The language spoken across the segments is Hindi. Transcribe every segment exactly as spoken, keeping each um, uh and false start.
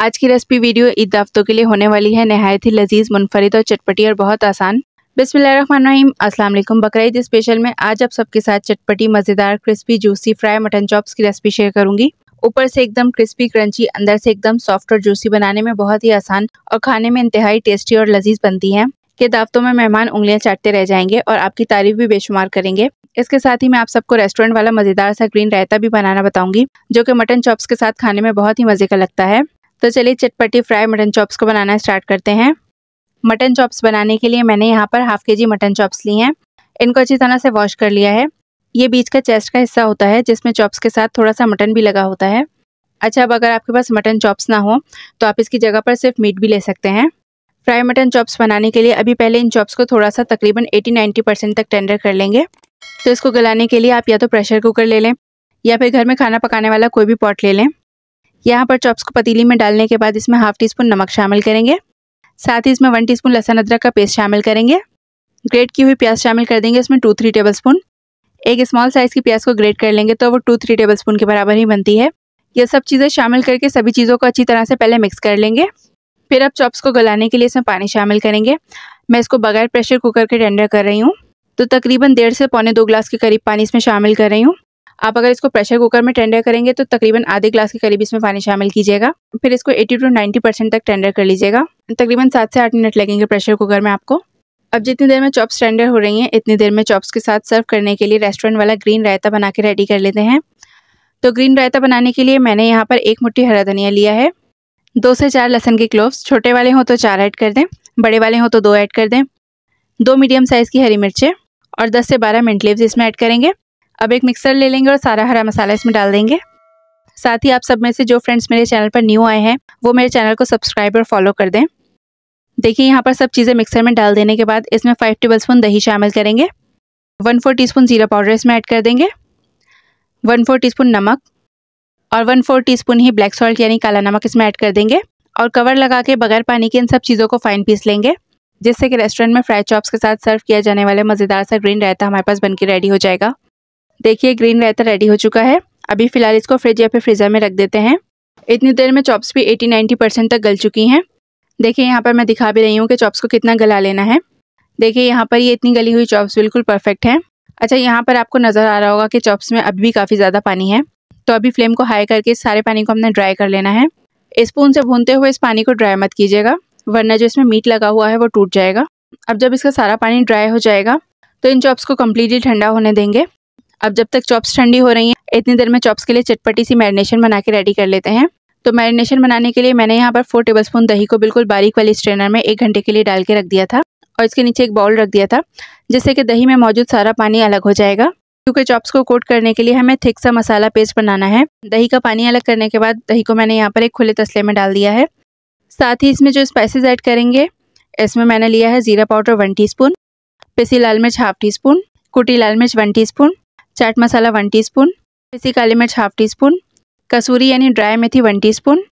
आज की रेसिपी वीडियो ईद दावतों के लिए होने वाली है नहायत ही लजीज, मुनफरिद और चटपटी और बहुत आसान। बिस्मिल्लाहिर्रहमानिर्रहीम, अस्सलाम वालेकुम। बकरा ईद स्पेशल में आज आप सबके साथ चटपटी, मज़ेदार, crispy, juicy fry mutton chops की रेसिपी शेयर करूंगी। ऊपर से एकदम क्रिस्पी क्रंची, अंदर से एकदम सॉफ्ट और जूसी, बनाने में बहुत ही आसान और खाने में इंतहाई टेस्टी और लजीज बनती हैं कि दावतों में मेहमान उंगलियां चाटते रह जाएंगे और आपकी तारीफ भी बेशुमार करेंगे। इसके साथ ही मैं आप सबको रेस्टोरेंट वाला मज़ेदार सा ग्रीन रायता भी बनाना बताऊंगी जो कि मटन चॉप्स के साथ खाने में बहुत ही मज़े का लगता है। तो चलिए चटपटी फ्राई मटन चॉप्स को बनाना स्टार्ट करते हैं। मटन चॉप्स बनाने के लिए मैंने यहाँ पर हाफ के जी मटन चॉप्स ली हैं। इनको अच्छी तरह से वॉश कर लिया है। ये बीच का चेस्ट का हिस्सा होता है जिसमें चॉप्स के साथ थोड़ा सा मटन भी लगा होता है। अच्छा, अब अगर आपके पास मटन चॉप्स ना हो तो आप इसकी जगह पर सिर्फ मीट भी ले सकते हैं। फ्राई मटन चॉप्स बनाने के लिए अभी पहले इन चॉप्स को थोड़ा सा तकरीबन अस्सी नब्बे परसेंट तक टेंडर कर लेंगे। तो इसको गलाने के लिए आप या तो प्रेशर कुकर ले लें या फिर घर में खाना पकाने वाला कोई भी पॉट ले लें। यहाँ पर चॉप्स को पतीली में डालने के बाद इसमें हाफ टी स्पून नमक शामिल करेंगे। साथ ही इसमें वन टी स्पून लहसुन अदरक का पेस्ट शामिल करेंगे। ग्रेट की हुई प्याज शामिल कर देंगे, इसमें टू थ्री टेबल स्पून। एक स्मॉल साइज़ की प्याज को ग्रेट कर लेंगे तो वो टू थ्री टेबल स्पून के बराबर ही बनती है। ये सब चीज़ें शामिल करके सभी चीज़ों को अच्छी तरह से पहले मिक्स कर लेंगे। फिर अब चॉप्स को गलाने के लिए इसमें पानी शामिल करेंगे। मैं इसको बगैर प्रेशर कुकर के टेंडर कर रही हूँ, तो तकरीबन डेढ़ से पौने दो ग्लास के करीब पानी इसमें शामिल कर रही हूँ। आप अगर इसको प्रेशर कुकर में टेंडर करेंगे तो तकरीबन आधे ग्लास के करीब इसमें पानी शामिल कीजिएगा। फिर इसको अस्सी टू नब्बे परसेंट तक टेंडर कर लीजिएगा। तकरीबन सात से आठ मिनट लगेंगे प्रेशर कुकर में आपको। अब जितनी देर में चॉप्स टेंडर हो रही हैं इतनी देर में चॉप्स के साथ सर्व करने के लिए रेस्टोरेंट वाला ग्रीन रायता बना के रेडी कर लेते हैं। तो ग्रीन रायता बनाने के लिए मैंने यहाँ पर एक मुट्ठी हरा धनिया लिया है, दो से चार लहसुन के क्लोव्स, छोटे वाले हों तो चार ऐड कर दें, बड़े वाले हों तो दो ऐड कर दें, दो मीडियम साइज़ की हरी मिर्चें और दस से बारह मिंट लीव्स इसमें ऐड करेंगे। अब एक मिक्सर ले लेंगे और सारा हरा मसाला इसमें डाल देंगे। साथ ही आप सब में से जो फ्रेंड्स मेरे चैनल पर न्यू आए हैं वो मेरे चैनल को सब्सक्राइब और फॉलो कर दें। देखिए, यहाँ पर सब चीज़ें मिक्सर में डाल देने के बाद इसमें फाइव टेबल स्पून दही शामिल करेंगे, वन फोर टी स्पून जीरा पाउडर इसमें ऐड कर देंगे, वन फोर टी स्पून नमक और वन फोर टी स्पून ही ब्लैक सॉल्ट यानी काला नमक इसमें ऐड कर देंगे और कवर लगा के बगैर पानी के इन सब चीज़ों को फाइन पीस लेंगे, जिससे कि रेस्टोरेंट में फ्राइड चॉप्स के साथ सर्व किया जाने वाले मज़ेदार सा ग्रीन रायता हमारे पास बनके रेडी हो जाएगा। देखिए, ग्रीन रायता रेडी हो चुका है। अभी फ़िलहाल इसको फ्रिज या फिर फ्रीज़र में रख देते हैं। इतनी देर में चॉप्स भी अस्सी नब्बे परसेंट तक गल चुकी हैं। देखिए, यहाँ पर मैं दिखा भी रही हूँ कि चॉप्स को कितना गला लेना है। देखिए, यहाँ पर ये इतनी गली हुई चॉप्स बिल्कुल परफेक्ट हैं। अच्छा, यहाँ पर आपको नज़र आ रहा होगा कि चॉप्स में अभी भी काफ़ी ज़्यादा पानी है, तो अभी फ्लेम को हाई करके सारे पानी को हमने ड्राई कर लेना है। स्पून से भूनते हुए इस पानी को ड्राई मत कीजिएगा, वरना जो इसमें मीट लगा हुआ है वो टूट जाएगा। अब जब इसका सारा पानी ड्राई हो जाएगा तो इन चॉप्स को कम्प्लीटली ठंडा होने देंगे। अब जब तक चॉप्स ठंडी हो रही हैं इतनी देर में चॉप्स के लिए चटपटी सी मैरिनेशन बना के रेडी कर लेते हैं। तो मैरिनेशन बनाने के लिए मैंने यहाँ पर फोर टेबलस्पून दही को बिल्कुल बारीक वाली स्ट्रेनर में एक घंटे के लिए डाल के रख दिया था और इसके नीचे एक बाउल रख दिया था, जिससे कि दही में मौजूद सारा पानी अलग हो जाएगा। क्योंकि चॉप्स को कोट करने के लिए हमें थिक सा मसाला पेस्ट बनाना है। दही का पानी अलग करने के बाद दही को मैंने यहाँ पर एक खुले तसले में डाल दिया है। साथ ही इसमें जो स्पाइसेस ऐड करेंगे, इसमें मैंने लिया है ज़ीरा पाउडर वन टी स्पून, पिसी लाल मिर्च हाफ टी स्पून, कुटी लाल मिर्च one teaspoon, chaat masala one teaspoon, पिसी काली मिर्च हाफ टी स्पून, कसूरी यानी ड्राई मेथी वन टीस्पून,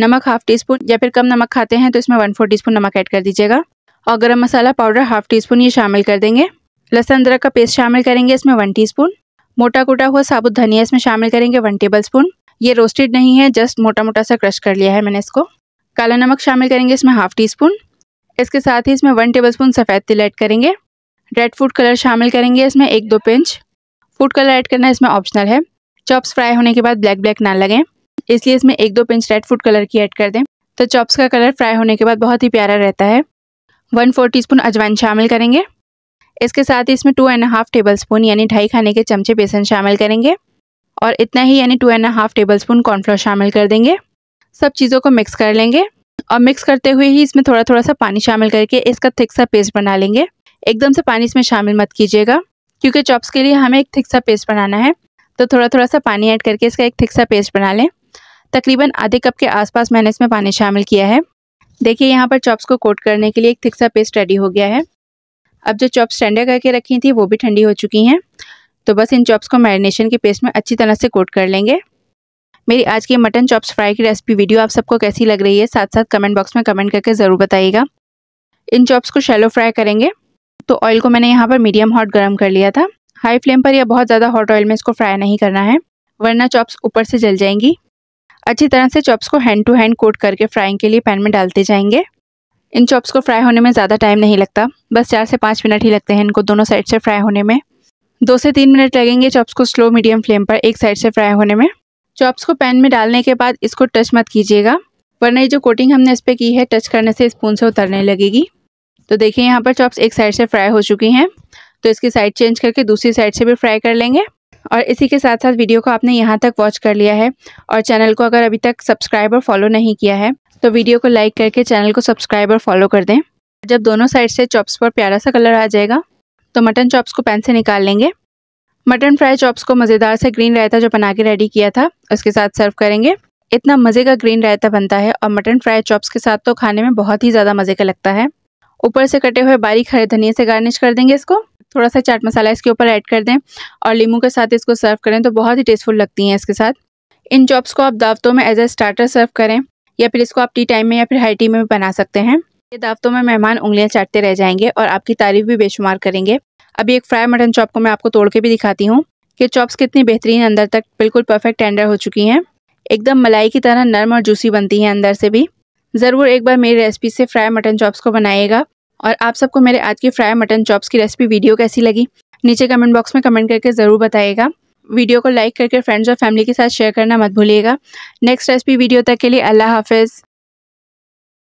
नमक हाफ टी स्पून या फिर कम नमक खाते हैं तो इसमें वन फोर टी स्पून नमक ऐड कर दीजिएगा और garam masala powder half teaspoon ये शामिल कर देंगे। लहसुन अदरक का पेस्ट शामिल करेंगे, इसमें वन टीस्पून। मोटा कूटा हुआ साबुत धनिया इसमें शामिल करेंगे वन टेबल स्पून। ये रोस्टेड नहीं है, जस्ट मोटा मोटा सा क्रश कर लिया है मैंने इसको। काला नमक शामिल करेंगे इसमें हाफ टी स्पून। इसके साथ ही इसमें वन टेबल स्पून सफ़ेद तिल ऐड करेंगे। रेड फूड कलर शामिल करेंगे इसमें एक दो पिंच। फूड कलर ऐड करना इसमें ऑप्शनल है। चॉप्स फ्राई होने के बाद ब्लैक ब्लैक ना लगें इसलिए इसमें एक दो पिंच रेड फूड कलर की ऐड कर दें, तो चॉप्स का कलर फ्राई होने के बाद बहुत ही प्यारा रहता है। वन फोर टी स्पून अजवाइन शामिल करेंगे। इसके साथ ही इसमें two and half tablespoon यानी ढाई खाने के चमचे बेसन शामिल करेंगे और इतना ही यानी two and half tablespoon cornflour शामिल कर देंगे। सब चीज़ों को मिक्स कर लेंगे और मिक्स करते हुए ही इसमें थोड़ा थोड़ा सा पानी शामिल करके इसका थिक सा पेस्ट बना लेंगे। एकदम से पानी इसमें शामिल मत कीजिएगा क्योंकि चॉप्स के लिए हमें एक थिक सा पेस्ट बनाना है, तो थोड़ा थोड़ा सा पानी ऐड करके इसका एक थिक सा पेस्ट बना लें। तकरीबन आधे कप के आसपास मैंने इसमें पानी शामिल किया है। देखिए, यहाँ पर चॉप्स को कोट करने के लिए एक थिक सा पेस्ट रेडी हो गया है। अब जो चॉप्स ठंडा करके रखी थी वो भी ठंडी हो चुकी हैं, तो बस इन चॉप्स को मैरिनेशन के पेस्ट में अच्छी तरह से कोट कर लेंगे। मेरी आज की मटन चॉप्स फ्राई की रेसिपी वीडियो आप सबको कैसी लग रही है साथ साथ कमेंट बॉक्स में कमेंट करके ज़रूर बताइएगा। इन चॉप्स को शैलो फ्राई करेंगे, तो ऑयल को मैंने यहाँ पर मीडियम हॉट गरम कर लिया था। हाई फ्लेम पर या बहुत ज़्यादा हॉट ऑयल में इसको फ्राई नहीं करना है, वरना चॉप्स ऊपर से जल जाएंगी। अच्छी तरह से चॉप्स को हैंड टू हैंड कोट करके फ्राइंग के लिए पैन में डालते जाएंगे। इन चॉप्स को फ्राई होने में ज़्यादा टाइम नहीं लगता, बस चार से पाँच मिनट ही लगते हैं इनको दोनों साइड से फ्राई होने में। दो से तीन मिनट लगेंगे चॉप्स को स्लो मीडियम फ्लेम पर एक साइड से फ्राई होने में। चॉप्स को पैन में डालने के बाद इसको टच मत कीजिएगा, वरना ये जो कोटिंग हमने इस पर की है टच करने से स्पून से उतरने लगेगी। तो देखिए यहाँ पर चॉप्स एक साइड से फ्राई हो चुकी हैं, तो इसकी साइड चेंज करके दूसरी साइड से भी फ्राई कर लेंगे। और इसी के साथ साथ वीडियो को आपने यहाँ तक वॉच कर लिया है और चैनल को अगर अभी तक सब्सक्राइब और फॉलो नहीं किया है तो वीडियो को लाइक करके चैनल को सब्सक्राइब और फॉलो कर दें। जब दोनों साइड से चॉप्स पर प्यारा सा कलर आ जाएगा तो मटन चॉप्स को पैन से निकाल लेंगे। मटन फ्राई चॉप्स को मज़ेदार से ग्रीन रायता जो बना के रेडी किया था उसके साथ सर्व करेंगे। इतना मज़े का ग्रीन रायता बनता है और मटन फ्राई चॉप्स के साथ तो खाने में बहुत ही ज़्यादा मज़े का लगता है। ऊपर से कटे हुए बारीक हरे धनिया से गार्निश कर देंगे इसको, थोड़ा सा चाट मसाला इसके ऊपर ऐड कर दें और नींबू के साथ इसको सर्व करें तो बहुत ही टेस्टफुल लगती हैं इसके साथ। इन चॉप्स को आप दावतों में एज ए स्टार्टर सर्व करें या फिर इसको आप टी टाइम में या फिर हाई टी में भी बना सकते हैं। ये दावतों में मेहमान उंगलियां चाटते रह जाएंगे और आपकी तारीफ भी बेशुमार करेंगे। अभी एक फ्राई मटन चॉप को मैं आपको तोड़ के भी दिखाती हूँ कि चॉप्स कितनी बेहतरीन अंदर तक बिल्कुल परफेक्ट टेंडर हो चुकी हैं, एकदम मलाई की तरह नरम और जूसी बनती हैं अंदर से भी। ज़रूर एक बार मेरी रेसिपी से फ्राई मटन चॉप्स को बनाइएगा। और आप सबको मेरे आज की फ्राई मटन चॉप्स की रेसिपी वीडियो कैसी लगी नीचे कमेंट बॉक्स में कमेंट करके ज़रूर बताइएगा। वीडियो को लाइक करके फ्रेंड्स और फैमिली के साथ शेयर करना मत भूलिएगा। नेक्स्ट रेसिपी वीडियो तक के लिए अल्लाह हाफिज़।